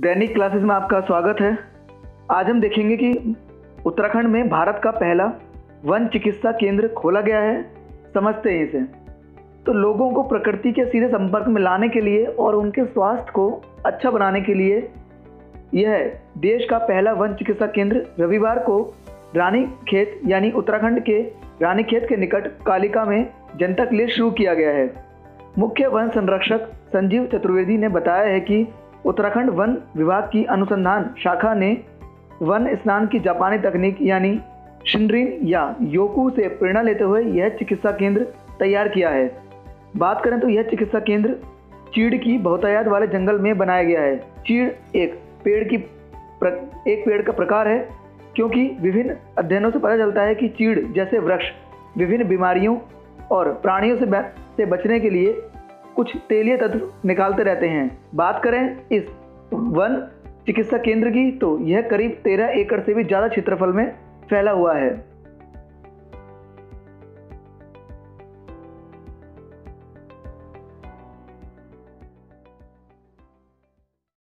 दैनिक classes में आपका स्वागत है। आज हम देखेंगे कि उत्तराखंड में भारत का पहला वन चिकित्सा केंद्र खोला गया है। समझते हैं इसे। तो लोगों को प्रकृति के सीधे संपर्क में लाने के लिए और उनके स्वास्थ्य को अच्छा बनाने के लिए यह देश का पहला वन चिकित्सा केंद्र रविवार को रानीखेत यानी उत्तराखंड के रानीखेत के निकट कालिका में जनता के लिए शुरू किया गया है। मुख्य वन संरक्षक संजीव चतुर्वेदी ने बताया है कि उत्तराखंड वन विभाग की अनुसंधान शाखा ने वन स्नान की जापानी तकनीक यानी शिन्रिन योकु से प्रेरणा लेते हुए यह चिकित्सा केंद्र तैयार किया है। बात करें तो यह चिकित्सा केंद्र चीड़ की बहुतायत वाले जंगल में बनाया गया है। चीड़ एक पेड़ का प्रकार है, क्योंकि विभिन्न अध्ययनों से पता चलता है कि चीड़ जैसे वृक्ष विभिन्न बीमारियों और प्राणियों से बचने के लिए कुछ तेलीय तत्व निकालते रहते हैं। बात करें इस वन चिकित्सा केंद्र की तो यह करीब 13 एकड़ से भी ज़्यादा क्षेत्रफल में फैला हुआ है।